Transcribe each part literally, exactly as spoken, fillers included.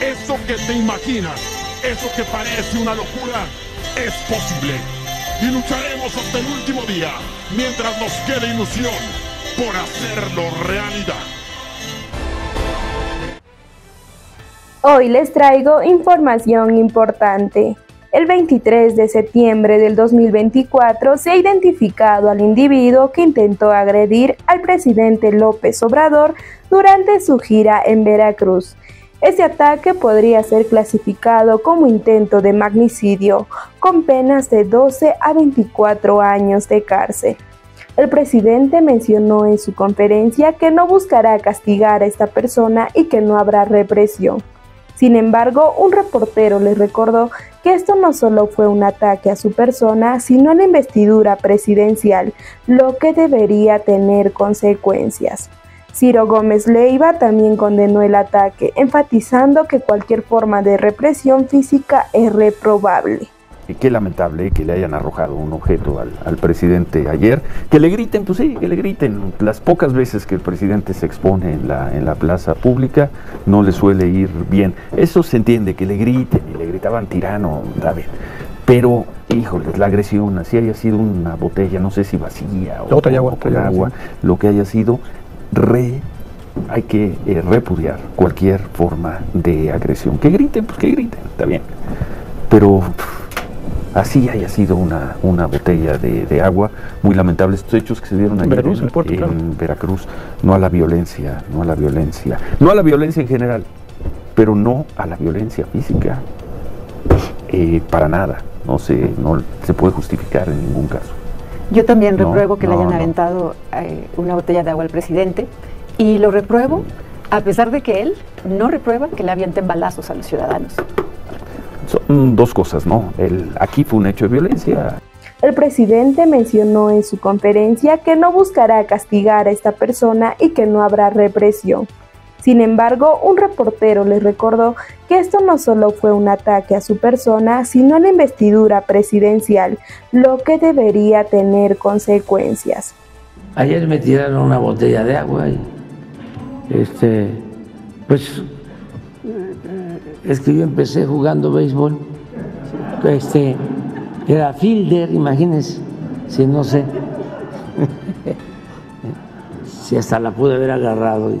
Eso que te imaginas, eso que parece una locura, es posible. Y lucharemos hasta el último día, mientras nos quede ilusión, por hacerlo realidad. Hoy les traigo información importante. El veintitrés de septiembre del dos mil veinticuatro se ha identificado al individuo que intentó agredir al presidente López Obrador durante su gira en Veracruz. Este ataque podría ser clasificado como intento de magnicidio, con penas de doce a veinticuatro años de cárcel. El presidente mencionó en su conferencia que no buscará castigar a esta persona y que no habrá represión. Sin embargo, un reportero les recordó que esto no solo fue un ataque a su persona, sino a la investidura presidencial, lo que debería tener consecuencias. Ciro Gómez Leyva también condenó el ataque, enfatizando que cualquier forma de represión física es reprobable. Y qué lamentable que le hayan arrojado un objeto al, al presidente ayer. Que le griten, pues sí, que le griten. Las pocas veces que el presidente se expone en la, en la plaza pública no le suele ir bien. Eso se entiende, que le griten, y le gritaban tirano, David. Pero, híjoles, la agresión, así haya sido una botella, no sé si vacía o otra agua, otra agua, sí. Lo que haya sido, re... hay que eh, repudiar cualquier forma de agresión. Que griten, pues que griten, está bien. Pero... así haya sido una, una botella de, de agua. Muy lamentable estos hechos que se dieron ayer Veracruz, en, el puerto, en claro. Veracruz. No a la violencia, no a la violencia, no a la violencia en general, pero no a la violencia física, eh, para nada. No se, no se puede justificar en ningún caso. Yo también no, repruebo que no, le hayan no. aventado eh, una botella de agua al presidente, y lo repruebo a pesar de que él no reprueba que le avienten balazos a los ciudadanos. Son dos cosas, ¿no? El, aquí fue un hecho de violencia. El presidente mencionó en su conferencia que no buscará castigar a esta persona y que no habrá represión. Sin embargo, un reportero les recordó que esto no solo fue un ataque a su persona, sino a la investidura presidencial, lo que debería tener consecuencias. Ayer me tiraron una botella de agua y este, pues... es que yo empecé jugando béisbol, este, era fielder, imagínense, si no sé, si hasta la pude haber agarrado,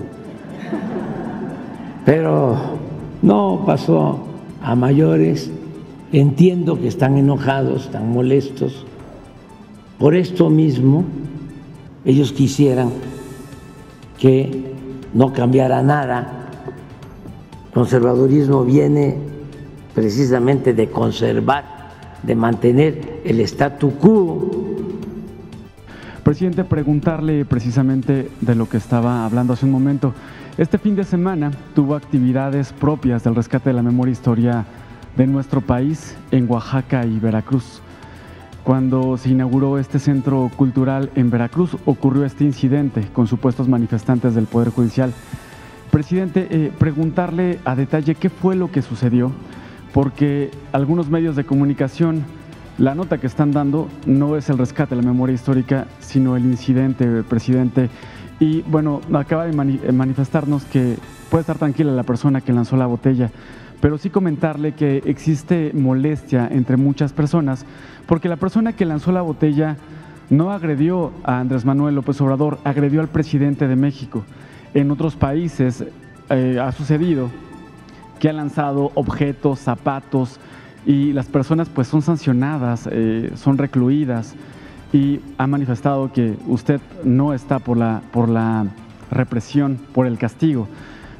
pero no pasó a mayores. Entiendo que están enojados, están molestos, por esto mismo ellos quisieran que no cambiara nada. Conservadurismo viene precisamente de conservar, de mantener el statu quo. Presidente, preguntarle precisamente de lo que estaba hablando hace un momento. Este fin de semana tuvo actividades propias del rescate de la memoria e historia de nuestro país en Oaxaca y Veracruz. Cuando se inauguró este centro cultural en Veracruz, ocurrió este incidente con supuestos manifestantes del Poder Judicial. Presidente, eh, preguntarle a detalle qué fue lo que sucedió, porque algunos medios de comunicación, la nota que están dando no es el rescate de la memoria histórica, sino el incidente, presidente. Y bueno, acaba de mani- manifestarnos que puede estar tranquila la persona que lanzó la botella, pero sí comentarle que existe molestia entre muchas personas, porque la persona que lanzó la botella no agredió a Andrés Manuel López Obrador, agredió al presidente de México. En otros países eh, ha sucedido que han lanzado objetos, zapatos, y las personas pues son sancionadas, eh, son recluidas, y ha manifestado que usted no está por la, por la represión, por el castigo.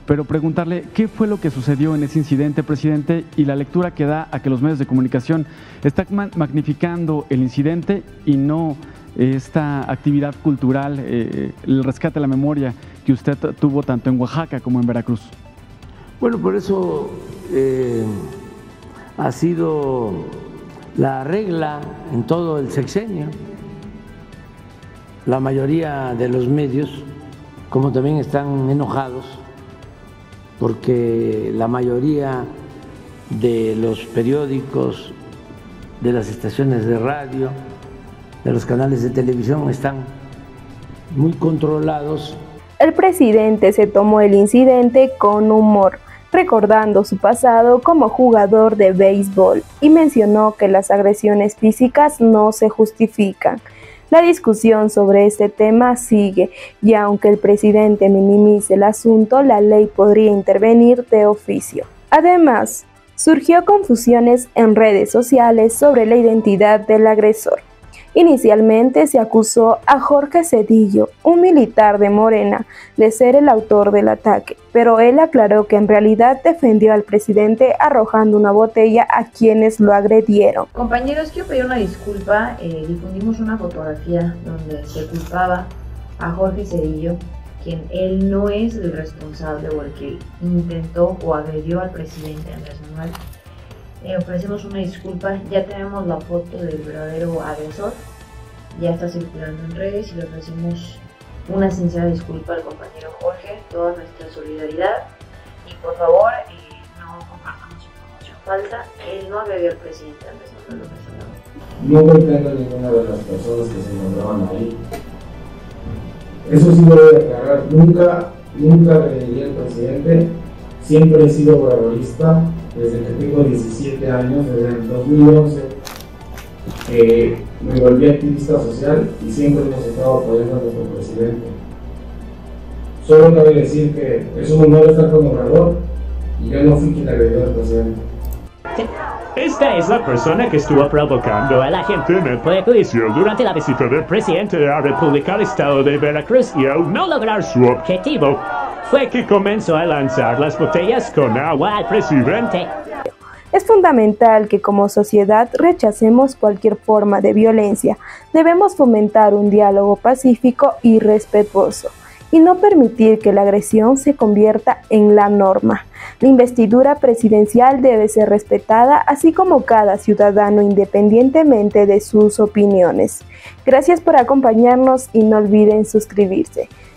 Pero preguntarle qué fue lo que sucedió en ese incidente, presidente, y la lectura que da a que los medios de comunicación están magnificando el incidente y no esta actividad cultural, eh, el rescate de la memoria que usted tuvo tanto en Oaxaca como en Veracruz. Bueno, por eso eh, ha sido la regla en todo el sexenio. La mayoría de los medios, como también están enojados, porque la mayoría de los periódicos, de las estaciones de radio, de los canales de televisión están muy controlados. El presidente se tomó el incidente con humor, recordando su pasado como jugador de béisbol, y mencionó que las agresiones físicas no se justifican. La discusión sobre este tema sigue, y aunque el presidente minimice el asunto, la ley podría intervenir de oficio. Además, surgió confusiones en redes sociales sobre la identidad del agresor. Inicialmente se acusó a Jorge Cedillo, un militar de Morena, de ser el autor del ataque, pero él aclaró que en realidad defendió al presidente arrojando una botella a quienes lo agredieron. Compañeros, quiero pedir una disculpa, eh, difundimos una fotografía donde se culpaba a Jorge Cedillo, quien él no es el responsable o el que intentó o agredió al presidente Andrés Manuel. Eh, ofrecemos una disculpa, ya tenemos la foto del verdadero agresor, ya está circulando en redes, y le ofrecemos una sincera disculpa al compañero Jorge, toda nuestra solidaridad, y por favor eh, no compartamos información falsa. Él no agredió al presidente Andrés Manuel López Obrador. No pretendo ninguna de las personas que se encontraban ahí. Eso sí lo voy a aclarar, nunca, nunca agredí al presidente, siempre he sido guerrerista. Desde que tengo diecisiete años, desde el dos mil once, eh, me volví activista social y siempre hemos estado apoyando a nuestro presidente. Solo cabe decir que es un honor estar con Obrador y yo no fui quien agredió al presidente. Esta es la persona que estuvo provocando a la gente en el prejuicio durante la visita del presidente de la República al estado de Veracruz, y al no lograr su objetivo, fue que comenzó a lanzar las botellas con agua al presidente. Es fundamental que como sociedad rechacemos cualquier forma de violencia. Debemos fomentar un diálogo pacífico y respetuoso, y no permitir que la agresión se convierta en la norma. La investidura presidencial debe ser respetada, así como cada ciudadano, independientemente de sus opiniones. Gracias por acompañarnos y no olviden suscribirse.